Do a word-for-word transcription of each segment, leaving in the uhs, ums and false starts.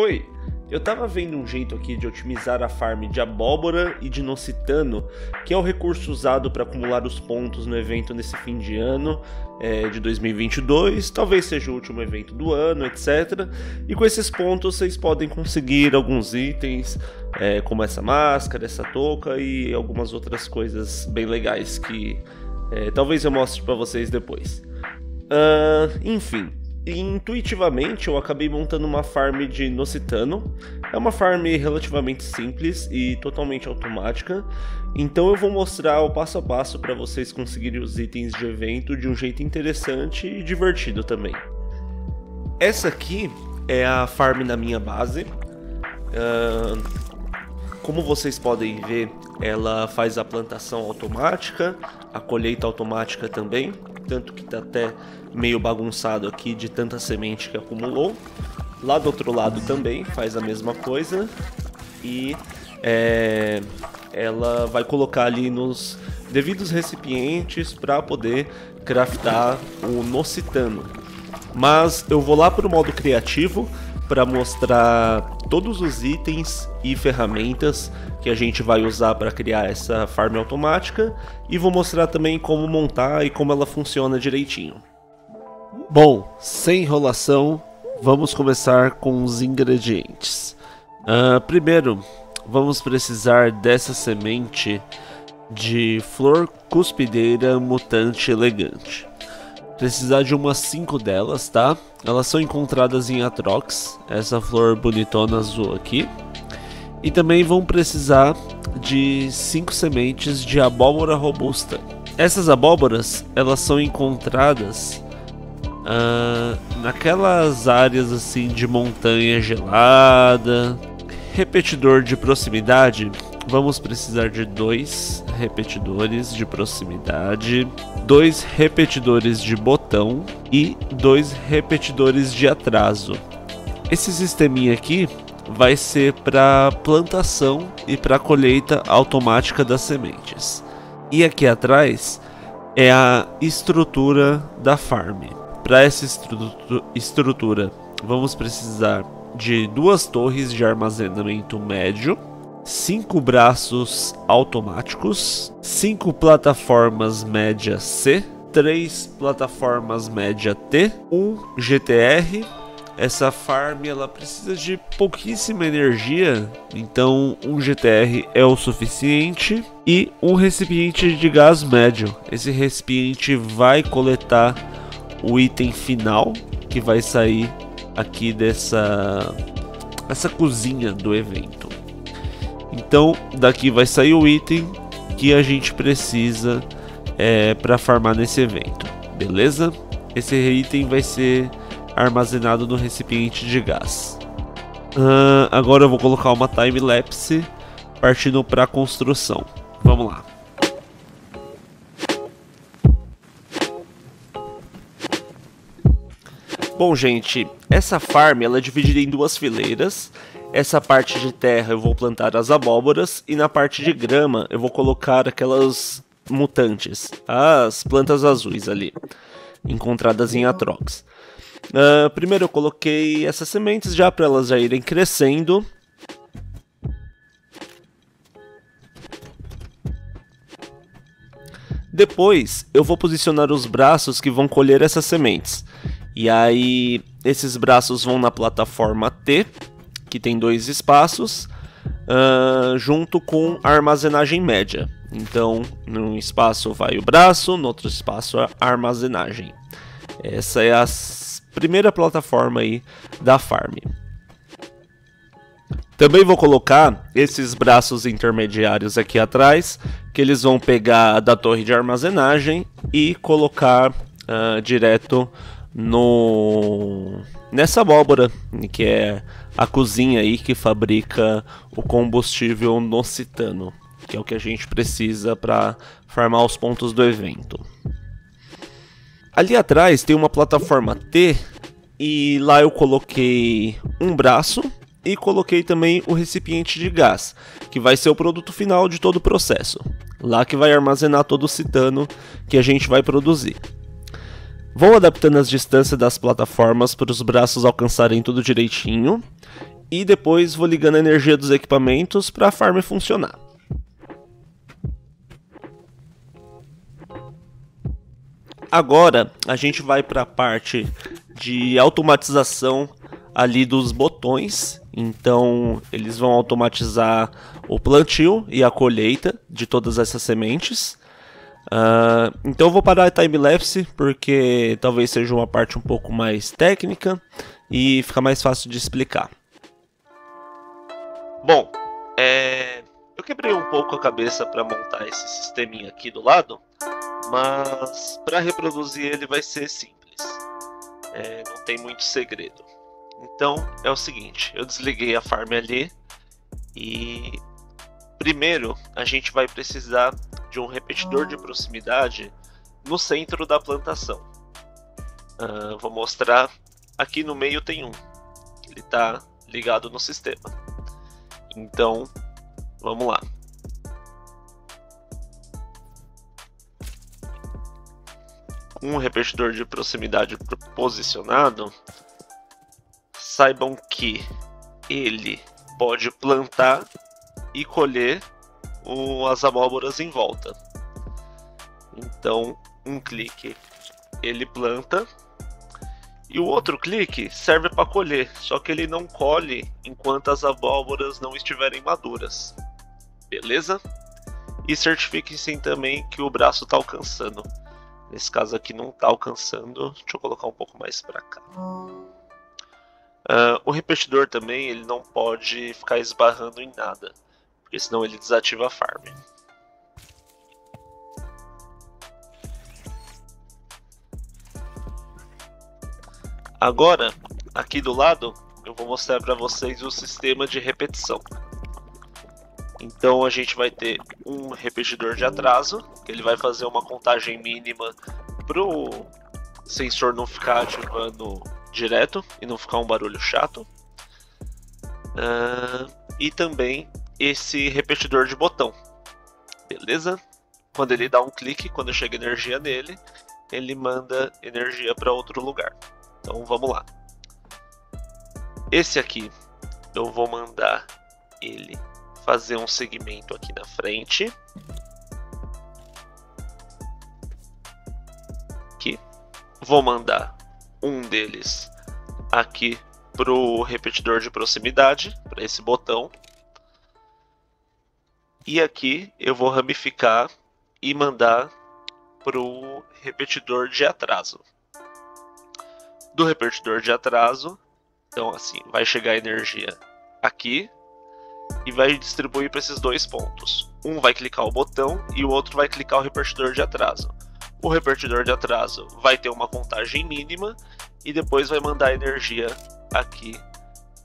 Oi, eu tava vendo um jeito aqui de otimizar a farm de abóbora e de nocitano, que é o recurso usado para acumular os pontos no evento nesse fim de ano é, de dois mil e vinte e dois, talvez seja o último evento do ano, etcétera. E com esses pontos vocês podem conseguir alguns itens, é, como essa máscara, essa touca e algumas outras coisas bem legais que é, talvez eu mostre para vocês depois. Uh, enfim, intuitivamente eu acabei montando uma farm de Nocitano. É uma farm relativamente simples e totalmente automática, então eu vou mostrar o passo a passo para vocês conseguirem os itens de evento de um jeito interessante e divertido também. Essa aqui é a farm na minha base. uh, Como vocês podem ver, ela faz a plantação automática, a colheita automática também, tanto que tá até meio bagunçado aqui de tanta semente que acumulou. Lá do outro lado também faz a mesma coisa e é, ela vai colocar ali nos devidos recipientes para poder craftar o nocitano. Mas eu vou lá para o modo criativo para mostrar todos os itens e ferramentas que a gente vai usar para criar essa farm automática e vou mostrar também como montar e como ela funciona direitinho. Bom, sem enrolação, vamos começar com os ingredientes. Uh, primeiro, vamos precisar dessa semente de flor cuspideira mutante elegante. Precisar de umas cinco delas, tá? Elas são encontradas em Atrox, essa flor bonitona azul aqui. E também vão precisar de cinco sementes de abóbora robusta. Essas abóboras, elas são encontradas uh, naquelas áreas assim de montanha gelada. Repetidor de proximidade, vamos precisar de dois repetidores de proximidade, dois repetidores de botão e dois repetidores de atraso. Esse sisteminha aqui vai ser para plantação e para colheita automática das sementes. E aqui atrás é a estrutura da farm. Para essa estru estrutura, vamos precisar de duas torres de armazenamento médio, cinco braços automáticos, cinco plataformas média C, três plataformas média T, um G T R. Essa farm ela precisa de pouquíssima energia, então um G T R é o suficiente, e um recipiente de gás médio. Esse recipiente vai coletar o item final que vai sair aqui dessa essa cozinha do evento. Então daqui vai sair o item que a gente precisa é, para farmar nesse evento, beleza? Esse item vai ser armazenado no recipiente de gás. Uh, agora eu vou colocar uma time-lapse partindo para a construção. Vamos lá. Bom, gente, essa farm ela é dividida em duas fileiras. Essa parte de terra eu vou plantar as abóboras e na parte de grama eu vou colocar aquelas mutantes, as plantas azuis ali, encontradas em Atrox. Uh, primeiro eu coloquei essas sementes já para elas já irem crescendo. Depois eu vou posicionar os braços que vão colher essas sementes. E aí esses braços vão na plataforma T, que tem dois espaços, uh, junto com a armazenagem média. Então, num espaço vai o braço, no outro espaço a armazenagem. Essa é a primeira plataforma aí da farm. Também vou colocar esses braços intermediários aqui atrás, que eles vão pegar da torre de armazenagem e colocar uh, direto no... nessa abóbora, que é a cozinha aí que fabrica o combustível nocitano, que é o que a gente precisa para farmar os pontos do evento. Ali atrás tem uma plataforma T e lá eu coloquei um braço e coloquei também o recipiente de gás, que vai ser o produto final de todo o processo. Lá que vai armazenar todo o citano que a gente vai produzir. Vou adaptando as distâncias das plataformas para os braços alcançarem tudo direitinho. e depois vou ligando a energia dos equipamentos para a farm funcionar. Agora a gente vai para a parte de automatização ali dos botões, então eles vão automatizar o plantio e a colheita de todas essas sementes. Uh, então eu vou parar a timelapse porque talvez seja uma parte um pouco mais técnica e fica mais fácil de explicar. Bom, é... eu quebrei um pouco a cabeça para montar esse sisteminha aqui do lado, mas para reproduzir ele vai ser simples, é... não tem muito segredo. Então é o seguinte, eu desliguei a farm ali e primeiro a gente vai precisar de um repetidor de proximidade no centro da plantação. Uh, vou mostrar, aqui no meio tem um, ele está ligado no sistema. Então, vamos lá. Com um repetidor de proximidade posicionado, saibam que ele pode plantar e colher as abóboras em volta. Então um clique ele planta e o outro clique serve para colher, só que ele não colhe enquanto as abóboras não estiverem maduras, beleza? E certifiquem-se também que o braço está alcançando, nesse caso aqui não está alcançando, deixa eu colocar um pouco mais para cá. Uh, o repetidor também ele não pode ficar esbarrando em nada, porque senão ele desativa a farm. Agora, aqui do lado, eu vou mostrar para vocês o sistema de repetição. Então a gente vai ter um repetidor de atraso, que ele vai fazer uma contagem mínima para o sensor não ficar ativando direto e não ficar um barulho chato. Uh, e também esse repetidor de botão, beleza? Quando ele dá um clique, quando chega energia nele, ele manda energia para outro lugar. Então vamos lá. Esse aqui, eu vou mandar ele fazer um segmento aqui na frente. Aqui. Vou mandar um deles aqui pro repetidor de proximidade, para esse botão. E aqui eu vou ramificar e mandar para o repetidor de atraso. Do repetidor de atraso, então assim, vai chegar energia aqui e vai distribuir para esses dois pontos. Um vai clicar o botão e o outro vai clicar o repetidor de atraso. O repetidor de atraso vai ter uma contagem mínima e depois vai mandar energia aqui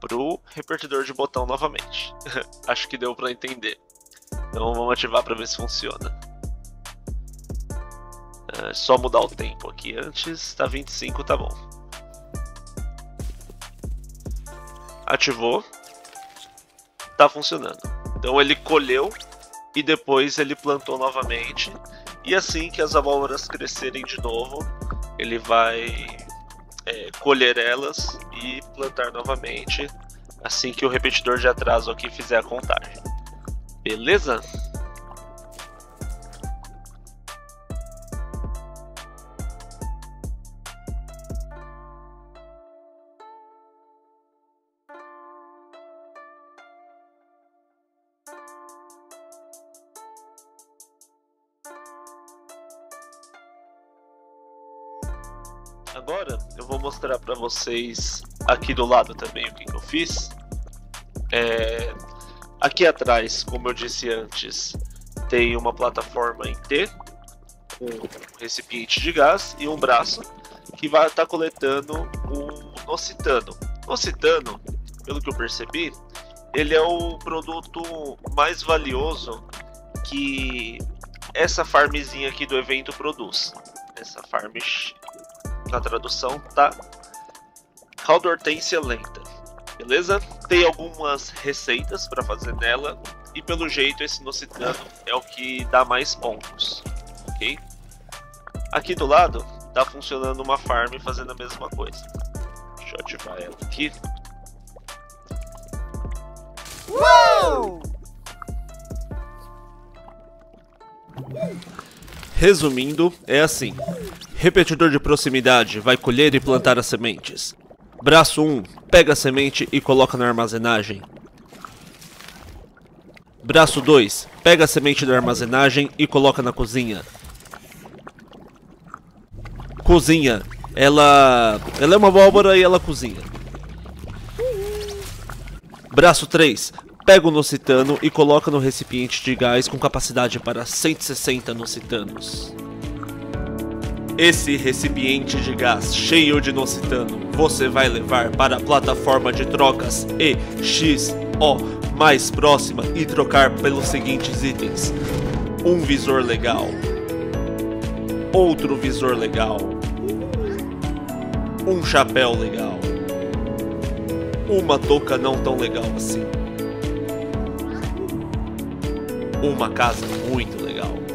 para o repetidor de botão novamente. Acho que deu para entender. Então vamos ativar para ver se funciona. É só mudar o tempo aqui antes, tá vinte e cinco, tá bom. Ativou, tá funcionando. Então ele colheu e depois ele plantou novamente. E assim que as abóboras crescerem de novo, ele vai é, colher elas e plantar novamente. Assim que o repetidor de atraso aqui fizer a contagem. Beleza? Agora eu vou mostrar para vocês aqui do lado também o que, que eu fiz. É... Aqui atrás, como eu disse antes, tem uma plataforma em T, com um recipiente de gás e um braço que vai estar coletando um nocitano. Nocitano, pelo que eu percebi, ele é o produto mais valioso que essa farmzinha aqui do evento produz. Essa farm, na tradução, tá Caldo Hortência Lenta. Beleza? Tem algumas receitas para fazer nela e pelo jeito esse nocitano é o que dá mais pontos, ok? Aqui do lado tá funcionando uma farm fazendo a mesma coisa. Deixa eu ativar ela aqui. Resumindo, é assim. Repetidor de proximidade vai colher e plantar as sementes. Braço um, pega a semente e coloca na armazenagem. Braço dois, pega a semente da armazenagem e coloca na cozinha. Cozinha. Ela... ela é uma abóbora e ela cozinha. Braço três, pega o nocitano e coloca no recipiente de gás com capacidade para cento e sessenta nocitanos. Esse recipiente de gás cheio de nocitano você vai levar para a plataforma de trocas E X O mais próxima e trocar pelos seguintes itens: um visor legal, outro visor legal, um chapéu legal, uma touca não tão legal assim, uma casa muito legal.